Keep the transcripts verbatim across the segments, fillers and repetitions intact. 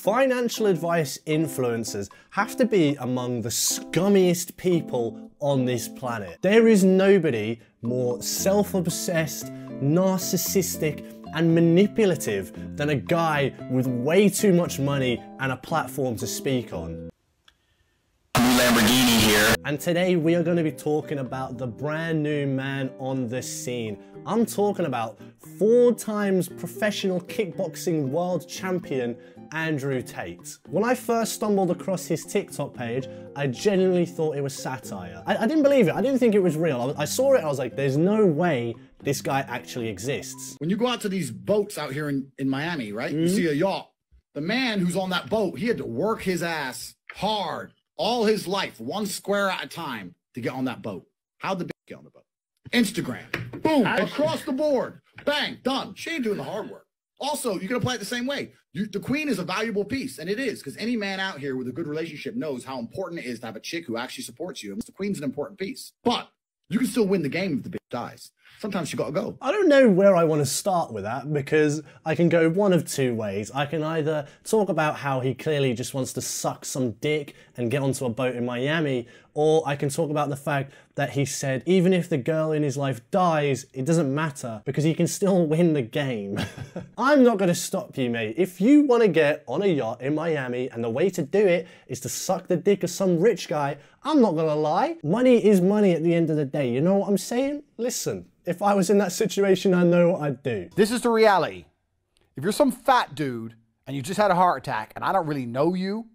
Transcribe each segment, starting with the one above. Financial advice influencers have to be among the scummiest people on this planet. There is nobody more self-obsessed, narcissistic, and manipulative than a guy with way too much money and a platform to speak on. Lamborghini here. And today we are going to be talking about the brand new man on the scene. I'm talking about four times professional kickboxing world champion Andrew Tate. When I first stumbled across his TikTok page, I genuinely thought it was satire. I, I didn't believe it. I didn't think it was real. I, I saw it and I was like, there's no way this guy actually exists. When you go out to these boats out here in, in Miami, right? Mm-hmm. You see a yacht. The man who's on that boat, he had to work his ass hard all his life, one square at a time, to get on that boat. How'd the bitch get on the boat? Instagram. Boom. Across the board. Bang. Done. She ain't doing the hard work. Also, you can apply it the same way. You, the queen is a valuable piece, and it is, because any man out here with a good relationship knows how important it is to have a chick who actually supports you. And the queen's an important piece. But you can still win the game if the bitch dies. Sometimes you gotta go. I don't know where I want to start with that, because I can go one of two ways. I can either talk about how he clearly just wants to suck some dick and get onto a boat in Miami, or I can talk about the fact that he said even if the girl in his life dies, it doesn't matter because he can still win the game. I'm not gonna stop you, mate. If you wanna get on a yacht in Miami and the way to do it is to suck the dick of some rich guy, I'm not gonna lie. Money is money at the end of the day. You know what I'm saying? Listen. If I was in that situation, I know what I'd do. This is the reality. If you're some fat dude and you just had a heart attack and I don't really know you,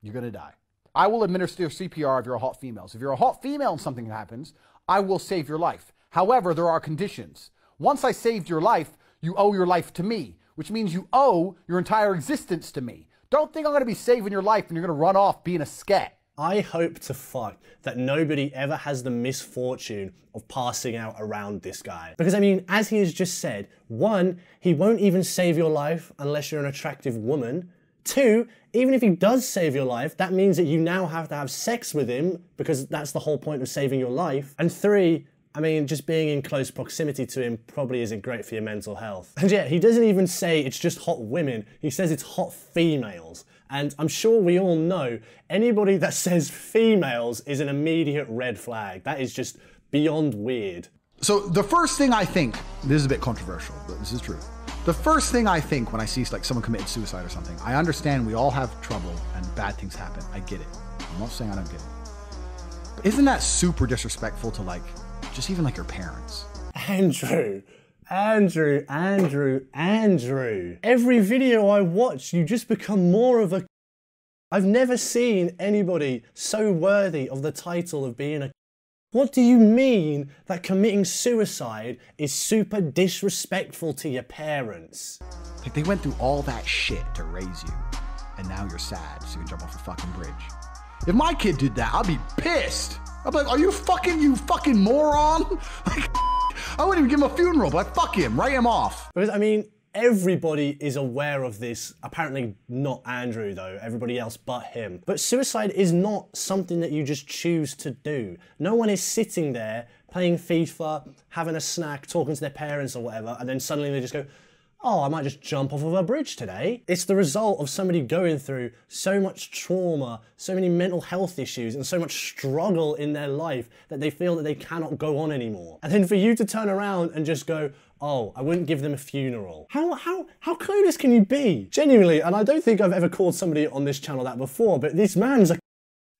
you're gonna die. I will administer C P R if you're a hot female. So if you're a hot female and something happens, I will save your life. However, there are conditions. Once I saved your life, you owe your life to me, which means you owe your entire existence to me. Don't think I'm gonna be saving your life and you're gonna run off being a scat. I hope to fuck that nobody ever has the misfortune of passing out around this guy. Because I mean, as he has just said, one, he won't even save your life unless you're an attractive woman. Two, even if he does save your life, that means that you now have to have sex with him because that's the whole point of saving your life. And three, I mean, just being in close proximity to him probably isn't great for your mental health. And yeah, he doesn't even say it's just hot women, he says it's hot females. And I'm sure we all know, anybody that says females is an immediate red flag. That is just beyond weird. So the first thing I think, this is a bit controversial, but this is true. The first thing I think when I see like someone committed suicide or something, I understand we all have trouble and bad things happen, I get it. I'm not saying I don't get it. But isn't that super disrespectful to like, just even like your parents? Andrew, Andrew, Andrew, Andrew. Every video I watch, you just become more of a... I've never seen anybody so worthy of the title of being a... What do you mean that committing suicide is super disrespectful to your parents? Like they went through all that shit to raise you, and now you're sad, so you can jump off a fucking bridge. If my kid did that, I'd be pissed. I'm like, are you fucking, you fucking moron? Like, I wouldn't even give him a funeral, but I'd fuck him, write him off. Because, I mean, everybody is aware of this. Apparently not Andrew, though. Everybody else but him. But suicide is not something that you just choose to do. No one is sitting there playing FIFA, having a snack, talking to their parents or whatever, and then suddenly they just go, oh, I might just jump off of a bridge today. It's the result of somebody going through so much trauma, so many mental health issues, and so much struggle in their life that they feel that they cannot go on anymore. And then for you to turn around and just go, oh, I wouldn't give them a funeral. How, how, how clueless can you be? Genuinely, and I don't think I've ever called somebody on this channel that before, but this man's a...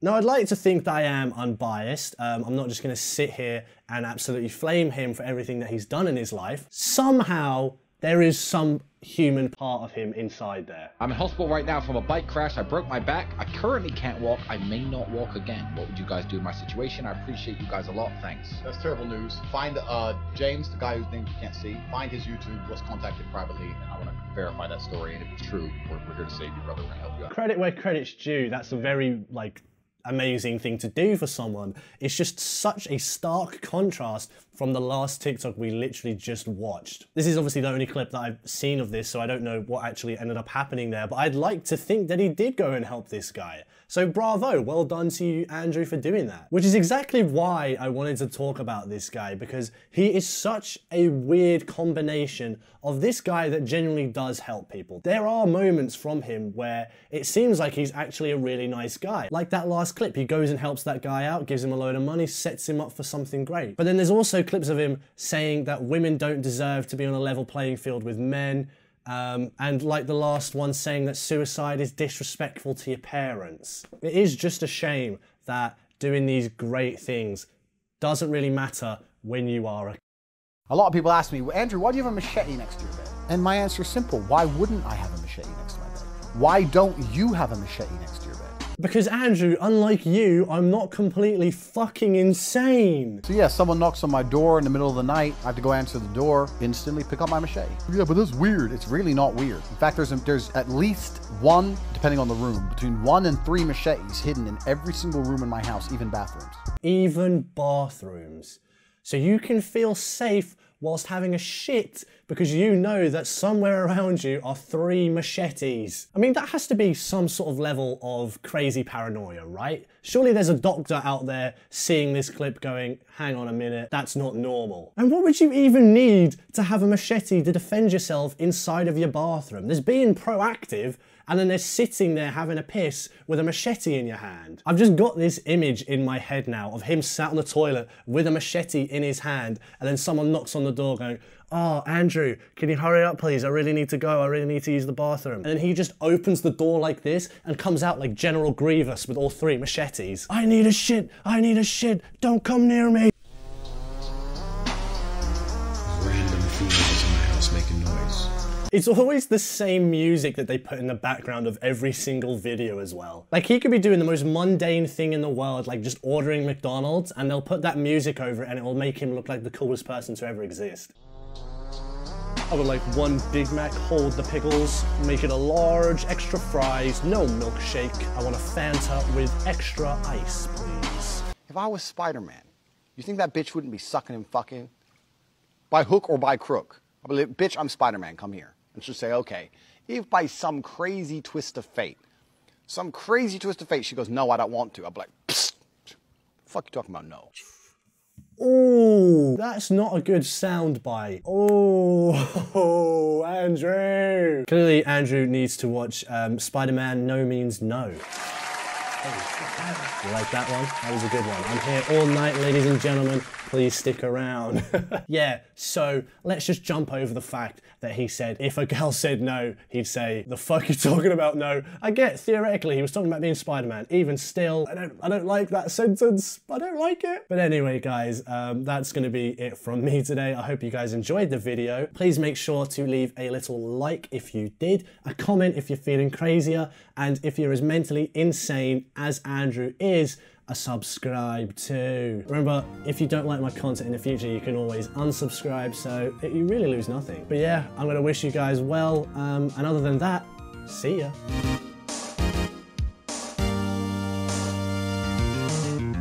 Now, I'd like to think that I am unbiased. Um, I'm not just gonna sit here and absolutely flame him for everything that he's done in his life. Somehow, there is some human part of him inside there. I'm in hospital right now from a bike crash. I broke my back. I currently can't walk. I may not walk again. What would you guys do in my situation? I appreciate you guys a lot. Thanks. That's terrible news. Find uh, James, the guy whose name you can't see. Find his YouTube, was contacted privately, and I want to verify that story. And if it's true, we're, we're here to save you, brother. We're going to help you out. Credit where credit's due. That's a very, like, amazing thing to do for someone. It's just such a stark contrast from the last TikTok we literally just watched. This is obviously the only clip that I've seen of this, so I don't know what actually ended up happening there, but I'd like to think that he did go and help this guy. So bravo, well done to you, Andrew, for doing that. Which is exactly why I wanted to talk about this guy, because he is such a weird combination of this guy that genuinely does help people. There are moments from him where it seems like he's actually a really nice guy. Like that last clip, he goes and helps that guy out, gives him a load of money, sets him up for something great. But then there's also clips of him saying that women don't deserve to be on a level playing field with men, um, and like the last one saying that suicide is disrespectful to your parents. It is just a shame that doing these great things doesn't really matter when you are a... A lot of people ask me, Andrew, why do you have a machete next to your bed? And my answer is simple, why wouldn't I have a machete next to my bed? Why don't you have a machete next to your bed? Because Andrew, unlike you, I'm not completely fucking insane. So yeah, someone knocks on my door in the middle of the night, I have to go answer the door, instantly pick up my machete. Yeah, but that's weird. It's really not weird. In fact, there's, a, there's at least one, depending on the room, between one and three machetes hidden in every single room in my house, even bathrooms. Even bathrooms. So you can feel safe whilst having a shit because you know that somewhere around you are three machetes. I mean, that has to be some sort of level of crazy paranoia, right? Surely there's a doctor out there seeing this clip going, hang on a minute, that's not normal. And what would you even need to have a machete to defend yourself inside of your bathroom? There's being proactive, and then they're sitting there having a piss with a machete in your hand. I've just got this image in my head now of him sat on the toilet with a machete in his hand, and then someone knocks on the door going, oh, Andrew, can you hurry up please? I really need to go, I really need to use the bathroom. And then he just opens the door like this and comes out like General Grievous with all three machetes. I need a shit, I need a shit, don't come near me. It's always the same music that they put in the background of every single video as well. Like he could be doing the most mundane thing in the world, like just ordering McDonald's, and they'll put that music over it and it will make him look like the coolest person to ever exist. I would like one Big Mac, hold the pickles, make it a large, extra fries, no milkshake. I want a Fanta with extra ice, please. If I was Spider-Man, you think that bitch wouldn't be sucking and fucking? By hook or by crook? I believe, bitch, I'm Spider-Man, come here. And she'll say, okay. If by some crazy twist of fate, some crazy twist of fate, she goes, no, I don't want to. I'll be like, psst, psst. Fuck you talking about, no. Ooh, that's not a good soundbite. Oh, Andrew. Clearly, Andrew needs to watch um, Spider-Man No Means No. You like that one? That was a good one. I'm here all night, ladies and gentlemen. Please stick around. Yeah, so let's just jump over the fact that he said, if a girl said no, he'd say, the fuck you talking about no? I get, theoretically, he was talking about being Spider-Man. Even still, I don't, I don't like that sentence. I don't like it. But anyway, guys, um, that's gonna be it from me today. I hope you guys enjoyed the video. Please make sure to leave a little like if you did, a comment if you're feeling crazier, and if you're as mentally insane as Andrew is, a subscribe too. Remember, if you don't like my content in the future, you can always unsubscribe, so you really lose nothing. But yeah, I'm gonna wish you guys well, um, and other than that, see ya.